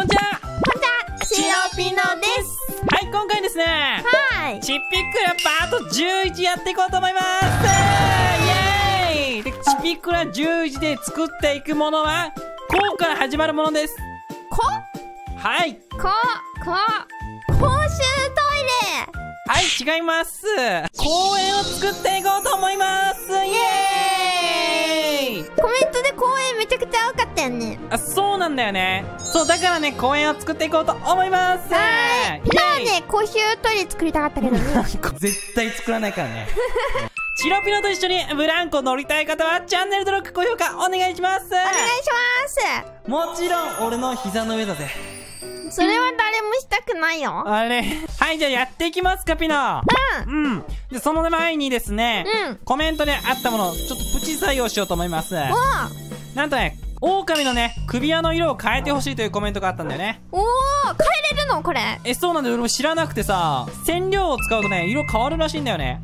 こんにちは。こんにちは。チロピノです。はい、今回ですね。はい。ちびっくらパート11やっていこうと思います。イエーイ。で、ちびっくら11で作っていくものは、こうから始まるものです。こ？はい。公衆トイレ。はい、違います。公園を作っていこうと思います。イエーイ。コメントで公園めちゃくちゃ多かったよね。あ、そうなんだよね。そう、だからね、公園を作っていこうと思います。はい。ピノはね、公衆トイレ作りたかったけどね。絶対作らないからね。チロピノと一緒にブランコ乗りたい方はチャンネル登録、高評価お願いします。お願いします。もちろん、俺の膝の上だぜ。それは誰もしたくないよ。あれ。はい、じゃあやっていきますか、ピノ。うん。うん。で、その前にですね、うん、コメントであったものをちょっとプチ採用しようと思います。なんとね、狼のね、首輪の色を変えてほしいというコメントがあったんだよね。変えれるのこれ。え、そうなんだよ。俺も知らなくてさ、染料を使うとね、色変わるらしいんだよね。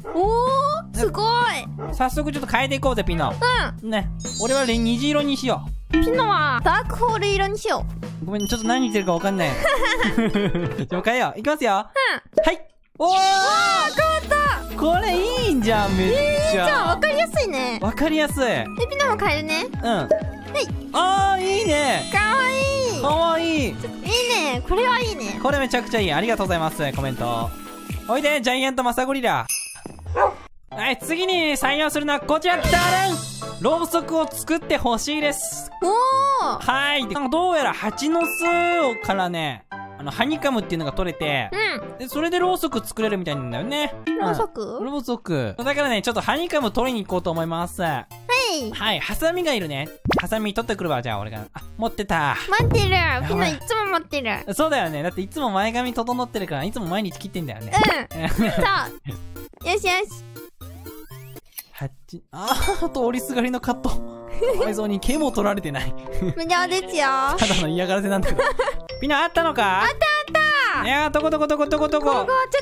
すごい。早速ちょっと変えていこうぜ、ピノ。うん。ね、俺は虹色にしよう。ピノはダークホール色にしよう。ごめん、ちょっと何言ってるかわかんない。じゃあ変えよう。いきますよ。うん。はい。おー、変わった。これいいじゃん、めっちゃ。いいじゃん、わかりやすいね。わかりやすい。で、ピノも変えるね。うん。はい。あー、いいね。かわいい。かわいい。いいね。これはいいね。これめちゃくちゃいい。ありがとうございます、コメント。おいで、ジャイアントマサゴリラ。はい、次に採用するのはこちら、ダダン。ろうそくを作ってほしいです。はい。どうやら蜂の巣からね、ハニカムっていうのが取れて、うん、で、それでろうそく作れるみたいなんだよね。ろうそく？ろうそく。だからね、ちょっとハニカム取りに行こうと思います。はい。はい、ハサミがいるね。ハサミ取ってくるわ、じゃあ俺が。あ、持ってた。持ってる。みんないつも持ってる。そうだよね。だっていつも前髪整ってるから、いつも毎日切ってんだよね。うん。そう。よしよし。あと折りすがりのカット。かわいそうに毛も取られてない。無料ですよ。ただの嫌がらせなんだけど。みんなあったのか？あったあった。いやー、とこ。ここちょ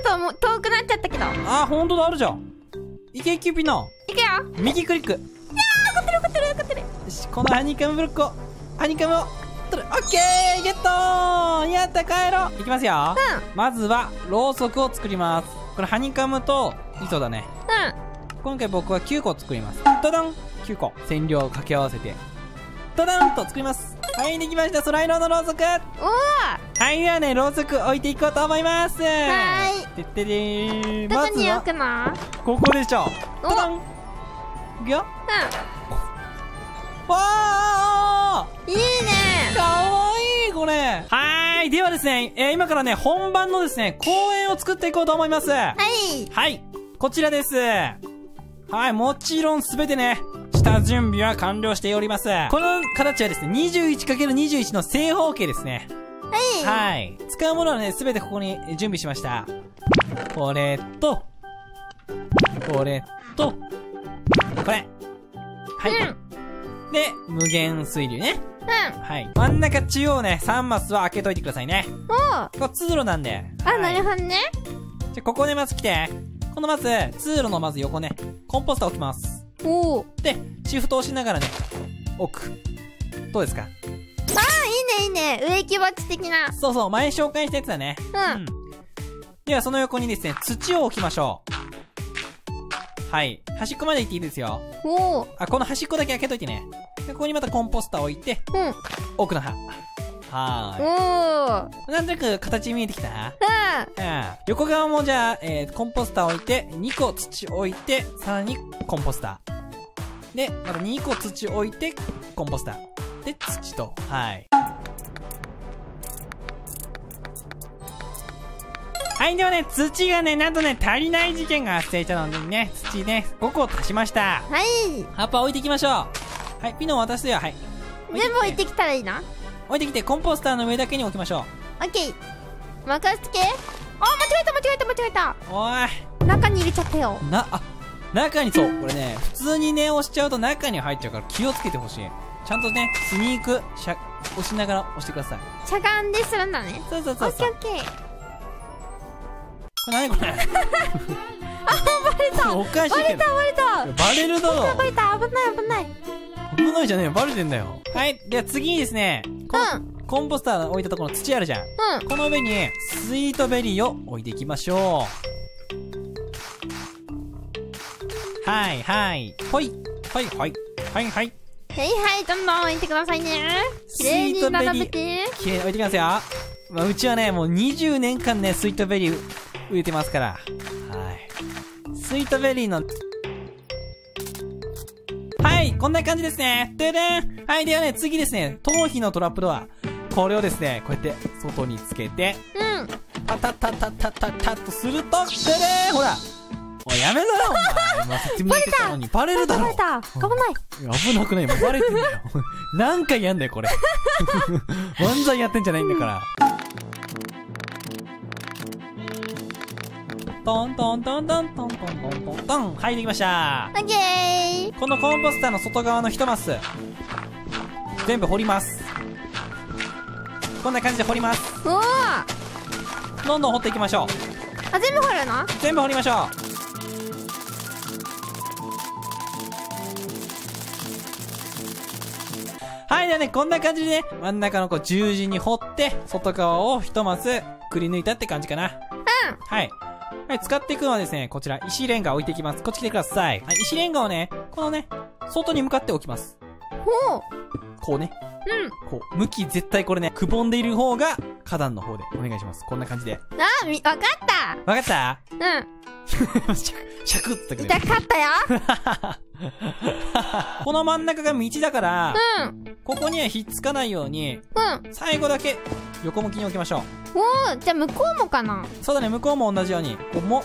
っともう遠くなっちゃったけど。あー、ほんとだ、あるじゃん。いけいけ、ピノ。いくよ。右クリック。いやー、怒ってる。よし、このハニカムブロックを、取る。オッケー、ゲットー。やった、帰ろう。いきますよ。うん。まずは、ろうそくを作ります。これハニカムと、糸だね。うん。今回僕は9個作ります。ドドン !9 個。染料を掛け合わせて、ドドンと作ります。はい、できました。空色のろうそく。はい、ではね、ろうそく置いていこうと思います。はい。てってでーん。どこに置くの？ここでしょ。ドドン。いくよ。うん。わー！いいね。かわいい、これ。はい、ではですね、今からね、本番のですね、公園を作っていこうと思います。はい。はい、こちらです。はい、もちろんすべてね、下準備は完了しております。この形はですね、21×21 の正方形ですね。はい。使うものはね、すべてここに準備しました。これと、これと、これ。はい。うん、で、無限水流ね。うん。はい。真ん中中央ね、3マスは開けといてくださいね。おこれ通路なんで。あ、はい、なるほどね。じゃ、ここでまず来て。このまず、通路のまず横ね、コンポスター置きます。で、シフト押しながらね、置く。どうですか？ああ、いいね、いいね。植木鉢的な。そうそう、前紹介したやつだね。うん。では、その横にですね、土を置きましょう。はい。端っこまで行っていいですよ。あ、この端っこだけ開けといてね。で、ここにまたコンポスター置いて、うん、奥の葉。はーい。なんとなく形見えてきた？うん。横側もじゃあ、コンポスター置いて、2個土置いて、さらにコンポスター。で、また2個土置いて、コンポスター。で、土と。はい。はい、ではね、土がね、なんとね、足りない事件が発生したのでね、土ね、5個足しました。はい。葉っぱ置いていきましょう。はい、ピノ渡すよ。はい。全部置いてきたらいいな。置いてきて、コンポスターの上だけに置きましょう。オッケー。任せつけ。あ、間違えた。おい。中に入れちゃったよ。あ、中にそう。これね、普通にね、押しちゃうと中に入っちゃうから気をつけてほしい。ちゃんとね、スニーク、押しながら押してください。しゃがんでするんだね。そう。オッケー。これ何これ。あ、バレた。おかしい。バレた。バレるだろ。バレた。危ない。じゃねえ、バレてんだよ。はい、では次にですね、うん。コンポスターの置いたところの土あるじゃん、うん、この上にスイートベリーを置いていきましょう。はいはいほいはいはいはいはいはいはいどんどん置いてくださいね。スイートベリーきれいに置いてきますよ。まあ、うちはねもう20年間ねスイートベリー植えてますから、はいスイートベリーのはい、こんな感じですね。ででん。はい、ではね、次ですね、頭皮のトラップドア。これをですね、こうやって、外につけて、うん。パタタタタタタとすると、ででんほらおい、やめろお前説明してたのにバレるだろ。バレた危ない。危なくないもうバレてんだよ。何回やんだよ、これ。漫才やってんじゃないんだから。トントントントントントントントン。はい、できました。オッケー。このコンポスターの外側の一マス、全部掘ります。こんな感じで掘ります。おお。どんどん掘っていきましょう。あ、全部掘るの？全部掘りましょう。はい、ではね、こんな感じでね、真ん中のこう十字に掘って、外側を一マスくり抜いたって感じかな。うん。はい。はい、使っていくのはですね、こちら、石レンガを置いていきます。こっち来てください。はい、石レンガをね、このね、外に向かって置きます。ほう。こうね。うん。こう、向き絶対これね、くぼんでいる方が、花壇の方でお願いします。こんな感じで。あ、わかった。わかった？うん。シャクってくれる。痛かったよ。この真ん中が道だから、うん。ここにはひっつかないように、うん。最後だけ、横向きに置きましょう。おー、じゃあ向こうもかな？そうだね、向こうも同じように、ここも、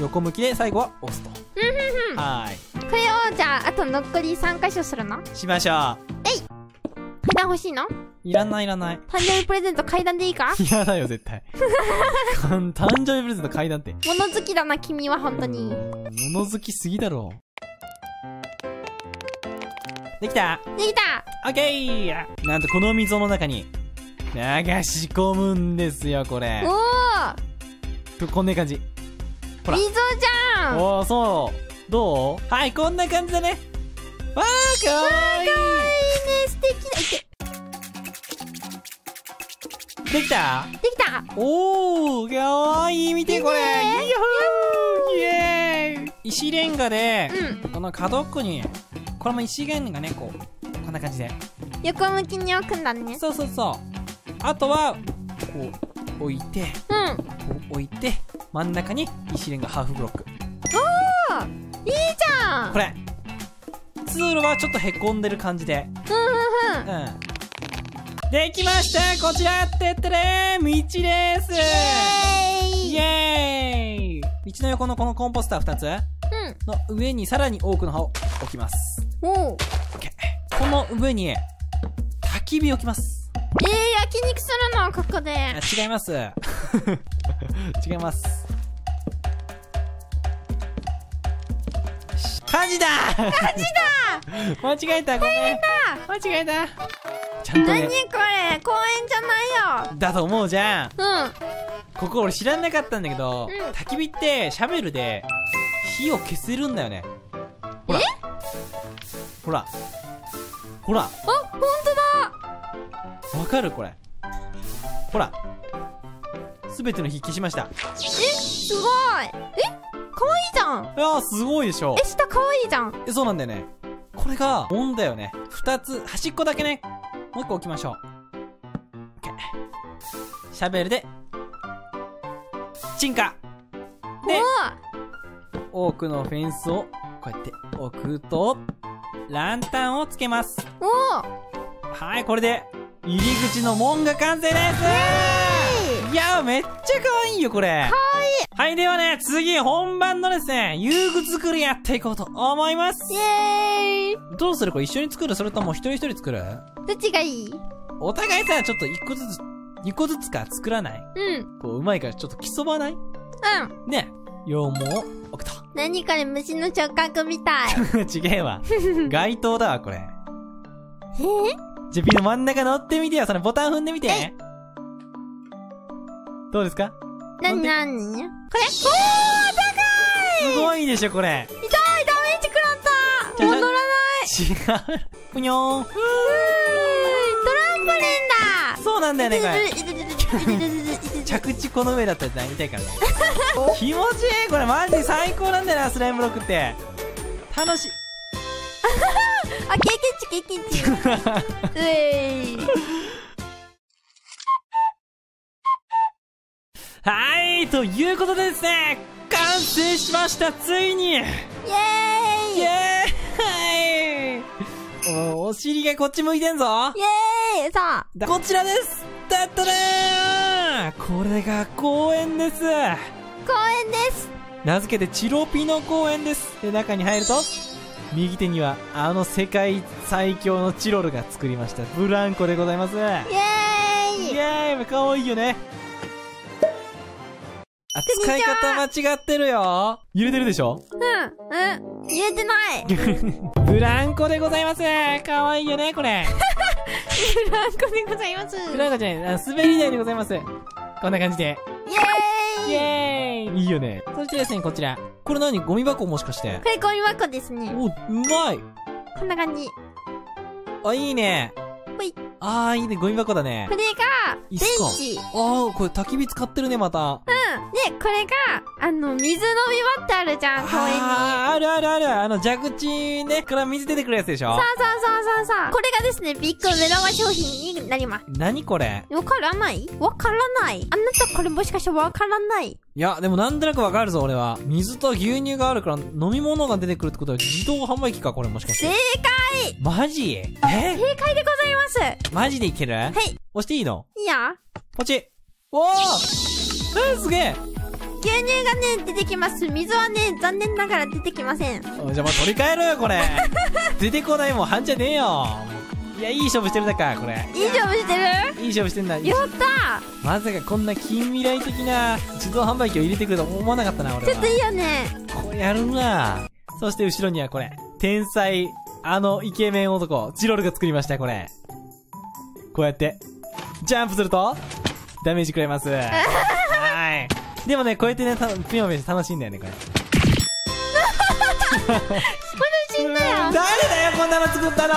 横向きで最後は押すと。うん、うん、はい。これを、じゃあ、あと残り3箇所するの？しましょう。えい！階段欲しいの？いらないいらない。誕生日プレゼント階段でいいか？いらないよ、絶対。誕生日プレゼント階段って。物好きだな、君は、本当に。物好きすぎだろ。できた？できた！オッケー！なんとこの溝の中に流し込むんですよ、これ。おお！こんな感じ。ほら。溝じゃん！おお、そう。どう？はい、こんな感じだね。わー、かわいい！かわいいね、素敵な。できた？できた！おお、かわいい！見てこれ！イエーイ！イエーイ！石レンガで、この角っこに、これも石レンガね、こうこんな感じで横向きに置くんだね。そうそうそう。あとはこう置いて、うん、こう置いて真ん中に石レンガハーフブロック。おー、いいじゃん。これ通路はちょっとへこんでる感じで、うんうんうん、うん、できました。こちらってってれー道です。イエーイ。道の横のこのコンポスター2つの上にさらに多くの葉を置きます。おお。この上に焚き火置きます。焼肉するのここで。違います。違います。火事だ。火事だ。間違えた。ごめん。間違えた。ちゃんとね。何これ、公園じゃないよ。だと思うじゃん。うん。ここ俺知らなかったんだけど、うん、焚き火ってシャベルで火を消せるんだよね。ほら。ほらほら、あ、ほんとだ。わかるこれ。ほら、すべての火消しました。え、すごい。え、かわいいじゃん。いやー、すごいでしょ。え、下かわいいじゃん。え、そうなんだよね。これが温だよね。2つ端っこだけね、もう1個置きましょう。シャベルでチンカで多くのフェンスをこうやって置くとランタンをつけます。おお。はい、これで入り口の門が完成です。いやー、めっちゃ可愛いよこれ。かわいい。はい、ではね、次本番のですね、遊具作りやっていこうと思います。イエーイ。どうする、これ一緒に作る、それとも一人一人作る？どっちがいい？お互いさ、ちょっと2個ずつか作らない？うん。こううまいからちょっと競わない？うん。ね、羊毛を置くと。何これ、虫の触覚みたい。違えわ。街灯だわ、これ。じゃ、ピの真ん中乗ってみてよ。そのボタン踏んでみて。どうですか？なになに？これ？おー、高い！すごいでしょ、これ。痛い、ダメージ食らった。もう乗らない。違う。ぷにょーん。トランポリンだ。そうなんだよね、これ。着地この上だったら痛いからね。気持ちいい、これマジ最高なんだよな、スライムブロックって。楽しい。あ、経験値、うえい。はい、ということでですね、完成しました、ついに。イエーイ、イエーイ。お尻がこっち向いてんぞ。イエーイ。さあ、こちらです。だったねー。これが公園です。公園です。名付けてチロピノ公園です。で、中に入ると右手にはあの世界最強のチロルが作りましたブランコでございます。イエーイ、イエーイ。かわいいよね。あ、使い方間違ってるよ。揺れてるでしょ。うん、うん、揺れてない。ブランコでございます。かわいいよね、これ。ブランコでございます。ブランコじゃない、滑り台でございます。こんな感じで、イエーイ、イエーイ。いいよね。そしてですね、こちら、これ何、ゴミ箱、もしかして。これゴミ箱ですね。お、うまい。こんな感じ。あ、いいね。ほい。あー、いいね、ゴミ箱だね。これがベンチ。あー、これ焚き火使ってるね、また。うん。で、これが、水飲み場ってあるじゃん、公園に。あるあるある。蛇口ね、から水出てくるやつでしょ。そうそうそうそうそう。これがですね、ビッグ目玉商品になります。何これ？わからない？わからない。あなた、これもしかしてわからない？いや、でもなんとなくわかるぞ、俺は。水と牛乳があるから、飲み物が出てくるってことは自動販売機か、これもしかして。正解！マジ？え？正解でございます。マジでいける？はい。押していいの？いいや。こっち。おー！すげえ。牛乳がね、出てきます。水はね、残念ながら出てきません。じゃあもう取り替えろよ、これ。出てこないもん、半じゃねえよ。いや、いい勝負してるだから、これ。いい勝負してる。いい勝負してんだ。やったー。まさかこんな近未来的な自動販売機を入れてくると思わなかったな、俺は。ちょっといいよね。これやるな。そして後ろにはこれ、天才、イケメン男、チロルが作りました、これ。こうやって、ジャンプすると、ダメージ食らいます。でもね、こうやってね、ピヨピヨ楽しいんだよね、これ。これ死んだよ。誰だよ、こんなの作ったの。